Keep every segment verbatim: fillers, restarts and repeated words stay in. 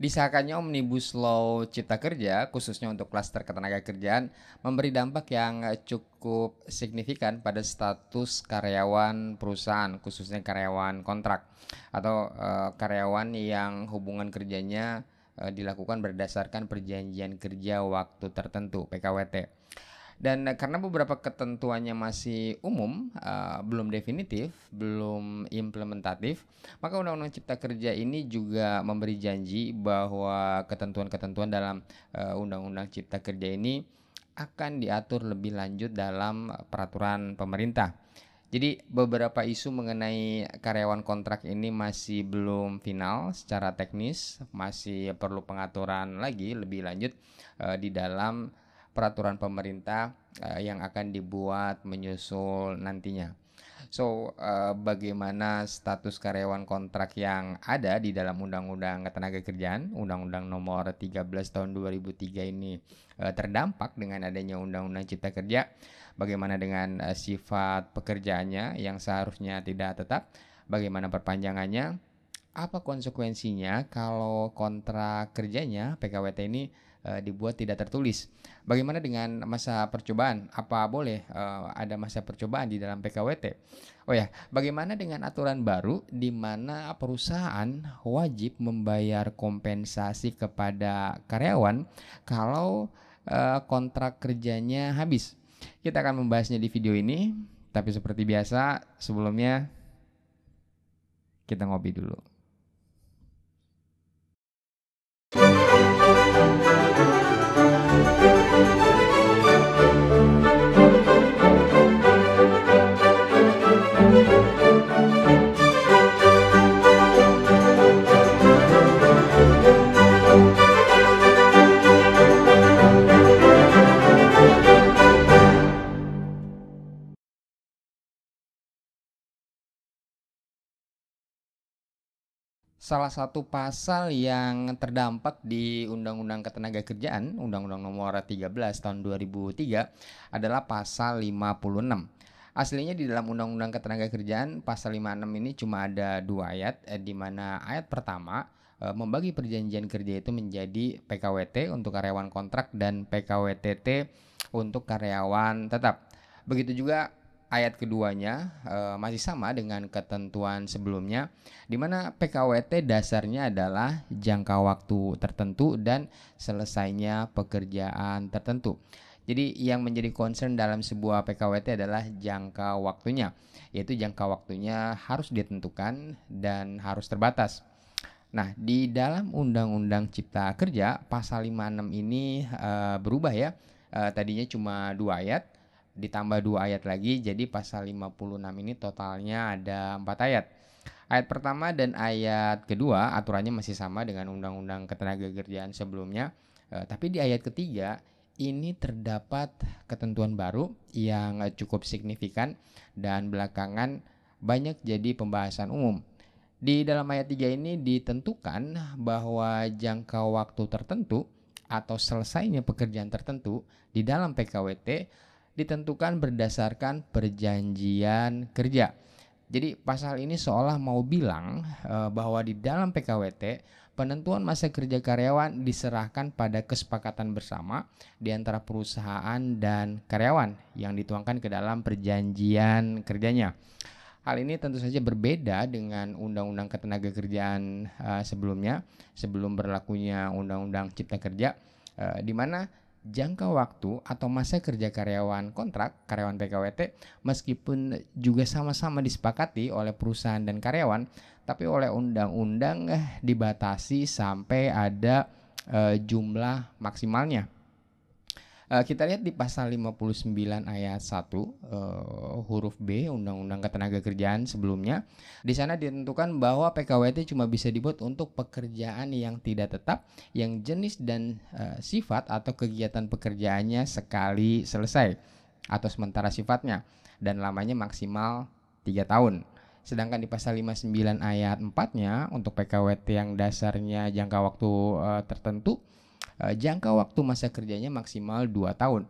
Disahkannya Omnibus Law Cipta Kerja, khususnya untuk klaster ketenagakerjaan, memberi dampak yang cukup signifikan pada status karyawan perusahaan, khususnya karyawan kontrak atau uh, karyawan yang hubungan kerjanya uh, dilakukan berdasarkan perjanjian kerja waktu tertentu (P K W T). Dan karena beberapa ketentuannya masih umum, uh, belum definitif, belum implementatif, maka Undang-Undang Cipta Kerja ini juga memberi janji bahwa ketentuan-ketentuan dalam uh, Undang-Undang Cipta Kerja ini akan diatur lebih lanjut dalam peraturan pemerintah. Jadi beberapa isu mengenai karyawan kontrak ini masih belum final secara teknis, masih perlu pengaturan lagi lebih lanjut uh, di dalam peraturan pemerintah uh, yang akan dibuat menyusul nantinya. So, uh, bagaimana status karyawan kontrak yang ada di dalam Undang-Undang Ketenagakerjaan, Undang-Undang nomor tiga belas tahun dua ribu tiga ini uh, terdampak dengan adanya Undang-Undang Cipta Kerja? Bagaimana dengan uh, sifat pekerjaannya yang seharusnya tidak tetap? Bagaimana perpanjangannya? Apa konsekuensinya kalau kontrak kerjanya P K W T ini dibuat tidak tertulis? Bagaimana dengan masa percobaan? Apa boleh uh, ada masa percobaan di dalam P K W T? Oh ya, bagaimana dengan aturan baru di mana perusahaan wajib membayar kompensasi kepada karyawan kalau uh, kontrak kerjanya habis? Kita akan membahasnya di video ini, tapi seperti biasa sebelumnya kita ngopi dulu. Salah satu pasal yang terdampak di Undang-Undang Ketenagakerjaan, Undang-Undang nomor tiga belas tahun dua ribu tiga, adalah pasal lima puluh enam. Aslinya di dalam Undang-Undang Ketenagakerjaan pasal lima puluh enam ini cuma ada dua ayat, eh, di mana ayat pertama eh, membagi perjanjian kerja itu menjadi P K W T untuk karyawan kontrak dan P K W T T untuk karyawan tetap. Begitu juga ayat keduanya e, masih sama dengan ketentuan sebelumnya, di mana P K W T dasarnya adalah jangka waktu tertentu dan selesainya pekerjaan tertentu. Jadi yang menjadi concern dalam sebuah P K W T adalah jangka waktunya, yaitu jangka waktunya harus ditentukan dan harus terbatas. Nah, di dalam Undang-Undang Cipta Kerja pasal lima puluh enam ini e, berubah ya, e, tadinya cuma dua ayat, ditambah dua ayat lagi, jadi pasal lima puluh enam ini totalnya ada empat ayat. Ayat pertama dan ayat kedua aturannya masih sama dengan Undang-Undang Ketenagakerjaan sebelumnya, eh, tapi di ayat ketiga ini terdapat ketentuan baru yang cukup signifikan dan belakangan banyak jadi pembahasan umum. Di dalam ayat tiga ini ditentukan bahwa jangka waktu tertentu atau selesainya pekerjaan tertentu di dalam P K W T ditentukan berdasarkan perjanjian kerja. Jadi pasal ini seolah mau bilang e, bahwa di dalam P K W T penentuan masa kerja karyawan diserahkan pada kesepakatan bersama di antara perusahaan dan karyawan yang dituangkan ke dalam perjanjian kerjanya. Hal ini tentu saja berbeda dengan Undang-Undang Ketenagakerjaan e, sebelumnya, sebelum berlakunya Undang-Undang Cipta Kerja, e, di mana jangka waktu atau masa kerja karyawan kontrak, karyawan P K W T, meskipun juga sama-sama disepakati oleh perusahaan dan karyawan, tapi oleh undang-undang dibatasi sampai ada e, jumlah maksimalnya. E, kita lihat di pasal lima puluh sembilan ayat satu, e, huruf B, Undang-Undang Ketenagakerjaan sebelumnya. Di sana ditentukan bahwa P K W T cuma bisa dibuat untuk pekerjaan yang tidak tetap, yang jenis dan e, sifat atau kegiatan pekerjaannya sekali selesai atau sementara sifatnya, dan lamanya maksimal tiga tahun. Sedangkan di pasal lima puluh sembilan ayat empat-nya, untuk P K W T yang dasarnya jangka waktu e, tertentu, e, jangka waktu masa kerjanya maksimal dua tahun.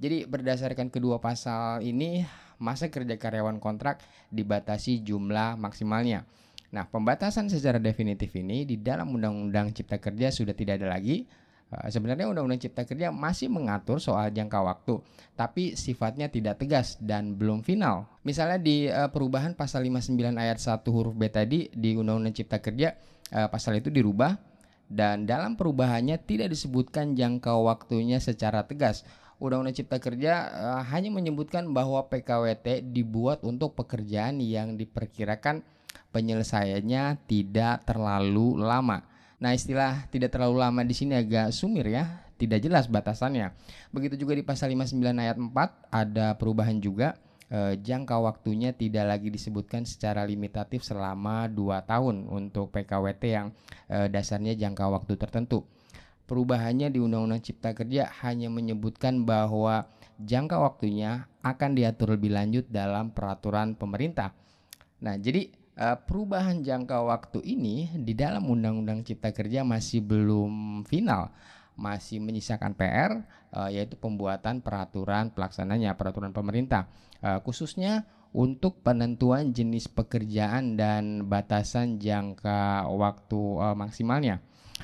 Jadi berdasarkan kedua pasal ini, masa kerja karyawan kontrak dibatasi jumlah maksimalnya. Nah, pembatasan secara definitif ini di dalam Undang-Undang Cipta Kerja sudah tidak ada lagi. Sebenarnya Undang-Undang Cipta Kerja masih mengatur soal jangka waktu, tapi sifatnya tidak tegas dan belum final. Misalnya di uh, perubahan pasal lima puluh sembilan ayat satu huruf B tadi di Undang-Undang Cipta Kerja, uh, pasal itu dirubah dan dalam perubahannya tidak disebutkan jangka waktunya secara tegas. Undang-Undang Cipta Kerja uh, hanya menyebutkan bahwa P K W T dibuat untuk pekerjaan yang diperkirakan penyelesaiannya tidak terlalu lama. Nah, istilah tidak terlalu lama di sini agak sumir ya, tidak jelas batasannya. Begitu juga di pasal lima puluh sembilan ayat empat ada perubahan juga, e, jangka waktunya tidak lagi disebutkan secara limitatif selama dua tahun untuk P K W T yang e, dasarnya jangka waktu tertentu. Perubahannya di Undang-Undang Cipta Kerja hanya menyebutkan bahwa jangka waktunya akan diatur lebih lanjut dalam peraturan pemerintah. Nah, jadi perubahan jangka waktu ini di dalam Undang-Undang Cipta Kerja masih belum final, masih menyisakan P R, yaitu pembuatan peraturan pelaksananya, peraturan pemerintah, khususnya untuk penentuan jenis pekerjaan dan batasan jangka waktu maksimalnya.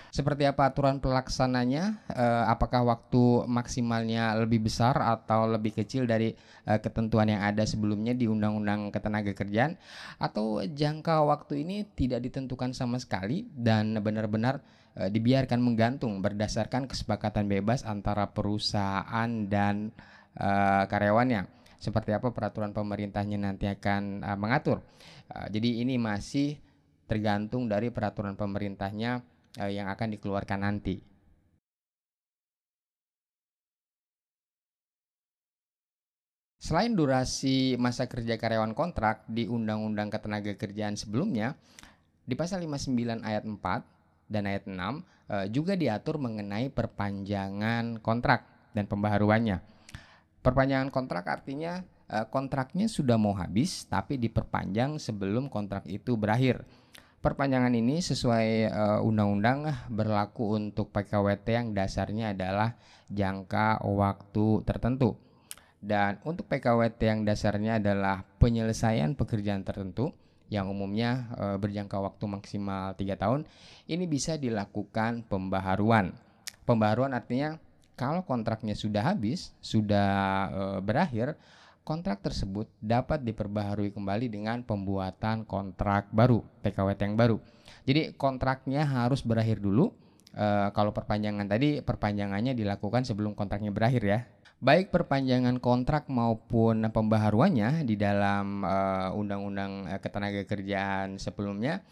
Seperti apa aturan pelaksananya? Apakah waktu maksimalnya lebih besar atau lebih kecil dari ketentuan yang ada sebelumnya di Undang-Undang Ketenagakerjaan? Atau jangka waktu ini tidak ditentukan sama sekali dan benar-benar dibiarkan menggantung berdasarkan kesepakatan bebas antara perusahaan dan karyawannya? Seperti apa peraturan pemerintahnya nanti akan mengatur? Jadi ini masih tergantung dari peraturan pemerintahnya yang akan dikeluarkan nanti. Selain durasi masa kerja karyawan kontrak di Undang-Undang Ketenagakerjaan sebelumnya, di pasal lima puluh sembilan ayat empat dan ayat enam juga diatur mengenai perpanjangan kontrak dan pembaharuannya. Perpanjangan kontrak artinya kontraknya sudah mau habis tapi diperpanjang sebelum kontrak itu berakhir. Perpanjangan ini sesuai undang-undang uh, berlaku untuk P K W T yang dasarnya adalah jangka waktu tertentu. Dan untuk P K W T yang dasarnya adalah penyelesaian pekerjaan tertentu yang umumnya uh, berjangka waktu maksimal tiga tahun, ini bisa dilakukan pembaharuan. Pembaharuan artinya kalau kontraknya sudah habis, sudah uh, berakhir, kontrak tersebut dapat diperbaharui kembali dengan pembuatan kontrak baru, P K W T yang baru. Jadi kontraknya harus berakhir dulu. E, kalau perpanjangan tadi, perpanjangannya dilakukan sebelum kontraknya berakhir ya. Baik perpanjangan kontrak maupun pembaharuannya di dalam e, Undang-Undang Ketenagakerjaan sebelumnya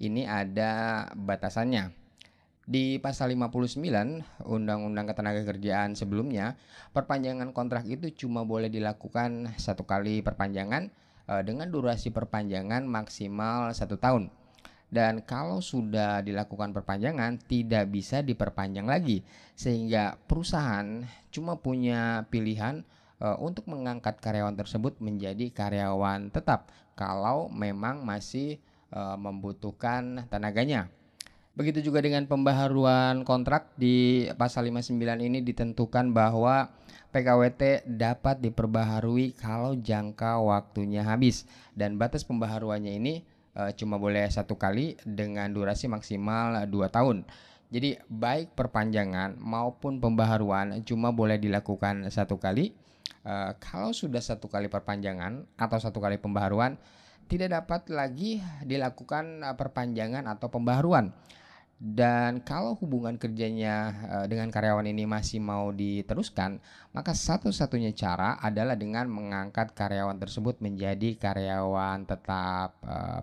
ini ada batasannya. Di pasal lima puluh sembilan Undang-Undang Ketenagakerjaan sebelumnya, perpanjangan kontrak itu cuma boleh dilakukan satu kali perpanjangan e, dengan durasi perpanjangan maksimal satu tahun. Dan kalau sudah dilakukan perpanjangan, tidak bisa diperpanjang lagi, sehingga perusahaan cuma punya pilihan e, untuk mengangkat karyawan tersebut menjadi karyawan tetap kalau memang masih e, membutuhkan tenaganya. Begitu juga dengan pembaharuan kontrak di pasal lima puluh sembilan ini ditentukan bahwa P K W T dapat diperbaharui kalau jangka waktunya habis. Dan batas pembaharuannya ini e, cuma boleh satu kali dengan durasi maksimal dua tahun. Jadi baik perpanjangan maupun pembaharuan cuma boleh dilakukan satu kali. E, kalau sudah satu kali perpanjangan atau satu kali pembaharuan, tidak dapat lagi dilakukan perpanjangan atau pembaharuan. Dan kalau hubungan kerjanya dengan karyawan ini masih mau diteruskan, maka satu-satunya cara adalah dengan mengangkat karyawan tersebut menjadi karyawan tetap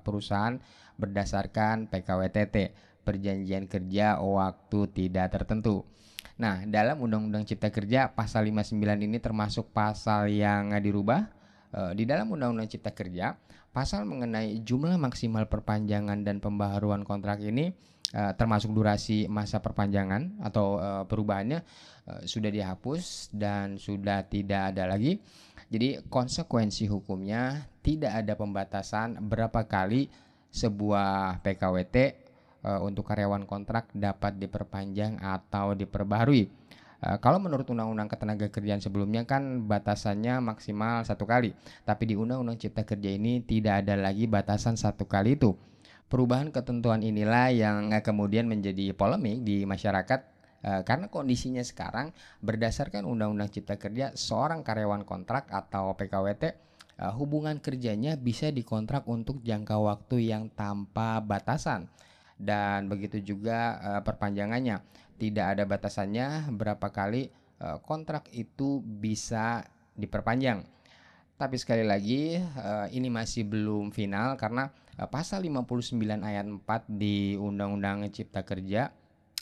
perusahaan berdasarkan P K W T T, perjanjian kerja waktu tidak tertentu. Nah, dalam Undang-Undang Cipta Kerja pasal lima puluh sembilan ini termasuk pasal yang dirubah. Di dalam Undang-Undang Cipta Kerja, pasal mengenai jumlah maksimal perpanjangan dan pembaharuan kontrak ini, termasuk durasi masa perpanjangan atau perubahannya, sudah dihapus dan sudah tidak ada lagi. Jadi konsekuensi hukumnya tidak ada pembatasan berapa kali sebuah P K W T untuk karyawan kontrak dapat diperpanjang atau diperbaharui. Kalau menurut Undang-Undang Ketenagakerjaan sebelumnya kan batasannya maksimal satu kali, tapi di Undang-Undang Cipta Kerja ini tidak ada lagi batasan satu kali itu. Perubahan ketentuan inilah yang kemudian menjadi polemik di masyarakat e, karena kondisinya sekarang berdasarkan Undang-Undang Cipta Kerja, seorang karyawan kontrak atau P K W T e, hubungan kerjanya bisa dikontrak untuk jangka waktu yang tanpa batasan, dan begitu juga e, perpanjangannya. Tidak ada batasannya berapa kali e, kontrak itu bisa diperpanjang. Tapi sekali lagi ini masih belum final karena pasal lima puluh sembilan ayat empat di Undang-Undang Cipta Kerja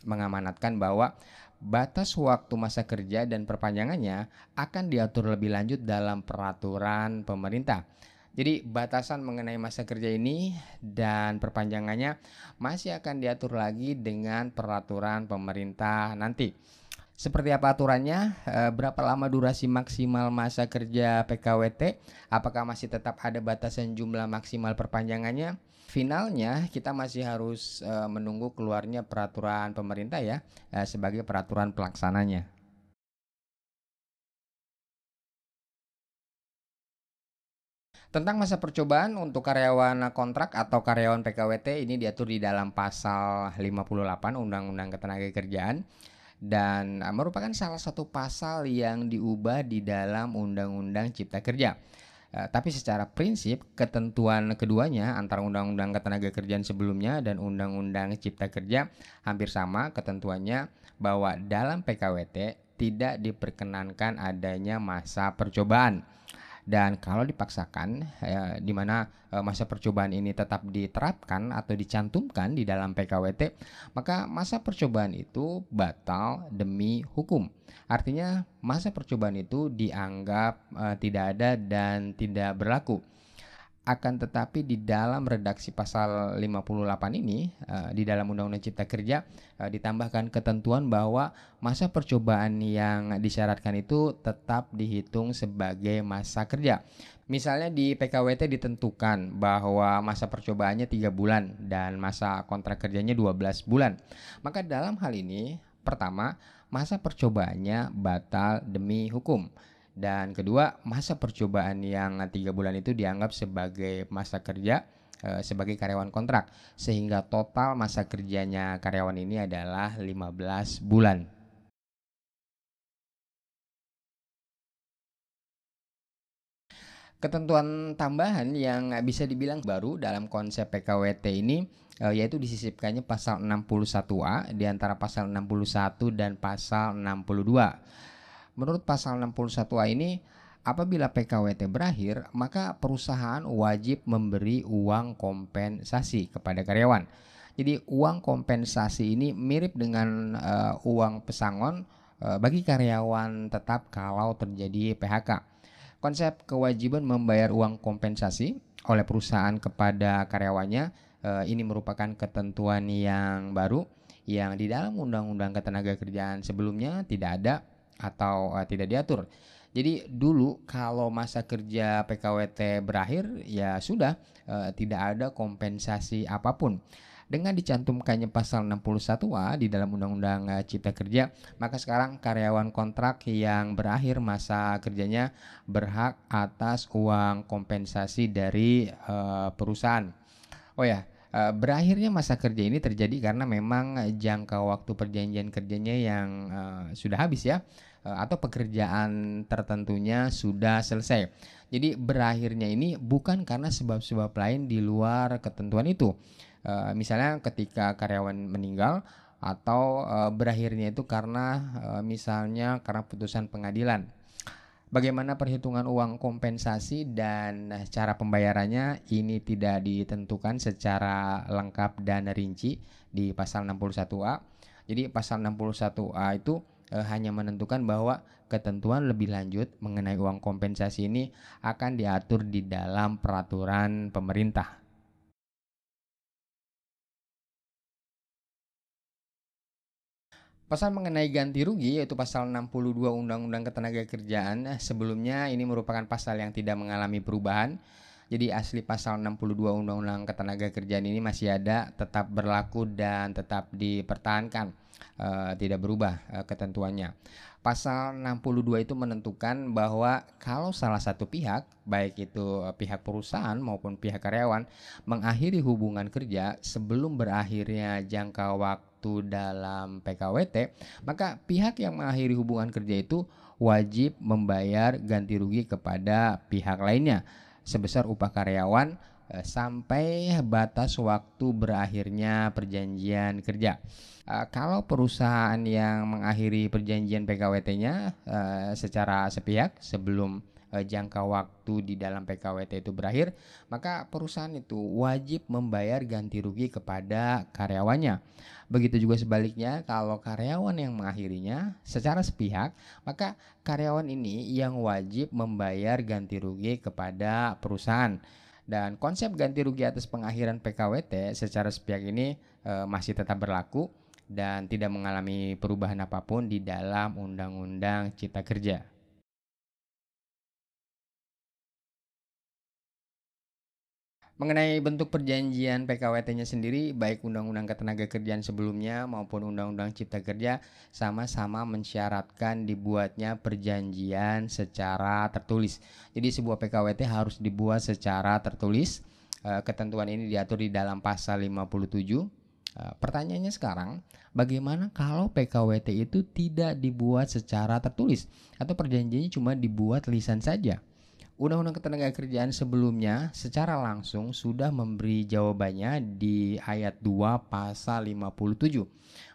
mengamanatkan bahwa batas waktu masa kerja dan perpanjangannya akan diatur lebih lanjut dalam peraturan pemerintah. Jadi batasan mengenai masa kerja ini dan perpanjangannya masih akan diatur lagi dengan peraturan pemerintah nanti. Seperti apa aturannya, berapa lama durasi maksimal masa kerja P K W T, apakah masih tetap ada batasan jumlah maksimal perpanjangannya? Finalnya kita masih harus menunggu keluarnya peraturan pemerintah ya, sebagai peraturan pelaksananya. Tentang masa percobaan untuk karyawan kontrak atau karyawan P K W T ini diatur di dalam pasal lima puluh delapan Undang-Undang Ketenagakerjaan. Dan merupakan salah satu pasal yang diubah di dalam Undang-Undang Cipta Kerja. E, tapi secara prinsip ketentuan keduanya antara Undang-Undang Ketenagakerjaan sebelumnya dan Undang-Undang Cipta Kerja hampir sama ketentuannya, bahwa dalam P K W T tidak diperkenankan adanya masa percobaan. Dan kalau dipaksakan, eh, di mana eh, masa percobaan ini tetap diterapkan atau dicantumkan di dalam P K W T, maka masa percobaan itu batal demi hukum. Artinya masa percobaan itu dianggap eh, tidak ada dan tidak berlaku. Akan tetapi di dalam redaksi pasal lima puluh delapan ini, eh, di dalam Undang-Undang Cipta Kerja eh, ditambahkan ketentuan bahwa masa percobaan yang disyaratkan itu tetap dihitung sebagai masa kerja. Misalnya di P K W T ditentukan bahwa masa percobaannya tiga bulan dan masa kontrak kerjanya dua belas bulan. Maka dalam hal ini, pertama, masa percobaannya batal demi hukum. Dan kedua, masa percobaan yang tiga bulan itu dianggap sebagai masa kerja e, sebagai karyawan kontrak. Sehingga total masa kerjanya karyawan ini adalah lima belas bulan. Ketentuan tambahan yang bisa dibilang baru dalam konsep P K W T ini e, yaitu disisipkannya pasal enam puluh satu A di antara pasal enam puluh satu dan pasal enam puluh dua. Menurut pasal enam puluh satu A ini, apabila P K W T berakhir, maka perusahaan wajib memberi uang kompensasi kepada karyawan. Jadi uang kompensasi ini mirip dengan uh, uang pesangon uh, bagi karyawan tetap kalau terjadi P H K. Konsep kewajiban membayar uang kompensasi oleh perusahaan kepada karyawannya uh, ini merupakan ketentuan yang baru yang di dalam Undang-Undang Ketenagakerjaan sebelumnya tidak ada atau uh, tidak diatur. Jadi dulu kalau masa kerja P K W T berakhir ya sudah, uh, tidak ada kompensasi apapun. Dengan dicantumkannya pasal enam puluh satu A di dalam Undang-Undang Cipta Kerja, maka sekarang karyawan kontrak yang berakhir masa kerjanya berhak atas uang kompensasi dari uh, perusahaan. Oh ya, uh, berakhirnya masa kerja ini terjadi karena memang jangka waktu perjanjian kerjanya yang uh, sudah habis ya, atau pekerjaan tertentunya sudah selesai. Jadi berakhirnya ini bukan karena sebab-sebab lain di luar ketentuan itu. E, misalnya ketika karyawan meninggal, atau e, berakhirnya itu karena e, misalnya karena putusan pengadilan. Bagaimana perhitungan uang kompensasi dan cara pembayarannya ini tidak ditentukan secara lengkap dan rinci di pasal enam puluh satu A. Jadi pasal enam puluh satu A itu hanya menentukan bahwa ketentuan lebih lanjut mengenai uang kompensasi ini akan diatur di dalam peraturan pemerintah. Pasal mengenai ganti rugi yaitu pasal enam puluh dua Undang-Undang Ketenagakerjaan sebelumnya ini merupakan pasal yang tidak mengalami perubahan. Jadi asli pasal enam puluh dua Undang-Undang Ketenagakerjaan ini masih ada, tetap berlaku dan tetap dipertahankan, e, tidak berubah e, ketentuannya. Pasal enam puluh dua itu menentukan bahwa kalau salah satu pihak, baik itu pihak perusahaan maupun pihak karyawan, mengakhiri hubungan kerja sebelum berakhirnya jangka waktu dalam P K W T, maka pihak yang mengakhiri hubungan kerja itu wajib membayar ganti rugi kepada pihak lainnya sebesar upah karyawan sampai batas waktu berakhirnya perjanjian kerja. Uh, kalau perusahaan yang mengakhiri perjanjian P K W T-nya uh, secara sepihak sebelum uh, jangka waktu di dalam P K W T itu berakhir, maka perusahaan itu wajib membayar ganti rugi kepada karyawannya. Begitu juga sebaliknya, kalau karyawan yang mengakhirinya secara sepihak, maka karyawan ini yang wajib membayar ganti rugi kepada perusahaan. Dan konsep ganti rugi atas pengakhiran P K W T secara sepihak ini uh, masih tetap berlaku dan tidak mengalami perubahan apapun di dalam Undang-Undang Cipta Kerja. Mengenai bentuk perjanjian P K W T-nya sendiri, baik Undang-Undang Ketenagakerjaan sebelumnya maupun Undang-Undang Cipta Kerja sama-sama mensyaratkan dibuatnya perjanjian secara tertulis. Jadi sebuah P K W T harus dibuat secara tertulis. Ketentuan ini diatur di dalam pasal lima puluh tujuh. Pertanyaannya sekarang, bagaimana kalau P K W T itu tidak dibuat secara tertulis atau perjanjiannya cuma dibuat lisan saja? Undang-Undang Ketenagakerjaan sebelumnya secara langsung sudah memberi jawabannya di ayat dua pasal lima puluh tujuh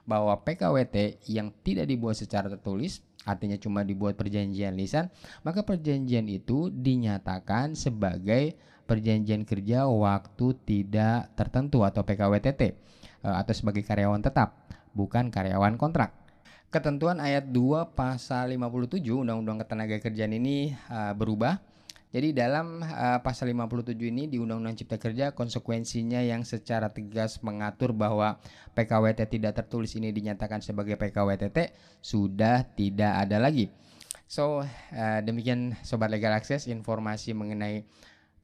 bahwa P K W T yang tidak dibuat secara tertulis, artinya cuma dibuat perjanjian lisan, maka perjanjian itu dinyatakan sebagai perjanjian kerja waktu tidak tertentu atau P K W T T, atau sebagai karyawan tetap, bukan karyawan kontrak. Ketentuan ayat dua pasal lima puluh tujuh Undang-Undang Ketenagakerjaan ini uh, berubah. Jadi dalam uh, pasal lima puluh tujuh ini di Undang-Undang Cipta Kerja, konsekuensinya yang secara tegas mengatur bahwa P K W T tidak tertulis ini dinyatakan sebagai P K W T T sudah tidak ada lagi. So, uh, demikian Sobat Legal Access, informasi mengenai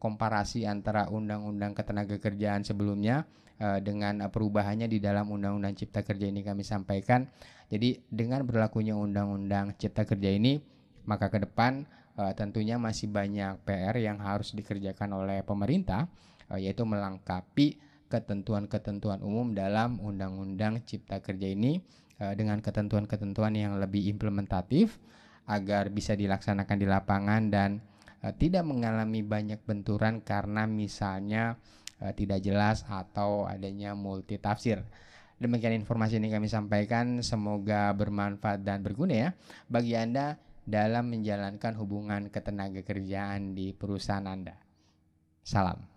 komparasi antara Undang-Undang Ketenagakerjaan sebelumnya uh, dengan perubahannya di dalam Undang-Undang Cipta Kerja ini kami sampaikan. Jadi dengan berlakunya Undang-Undang Cipta Kerja ini, maka ke depan Uh, tentunya masih banyak P R yang harus dikerjakan oleh pemerintah, uh, yaitu melengkapi ketentuan-ketentuan umum dalam Undang-Undang Cipta Kerja ini uh, dengan ketentuan-ketentuan yang lebih implementatif agar bisa dilaksanakan di lapangan dan uh, tidak mengalami banyak benturan karena misalnya uh, tidak jelas atau adanya multitafsir. Demikian informasi ini kami sampaikan, semoga bermanfaat dan berguna ya bagi Anda dalam menjalankan hubungan ketenagakerjaan di perusahaan Anda. Salam.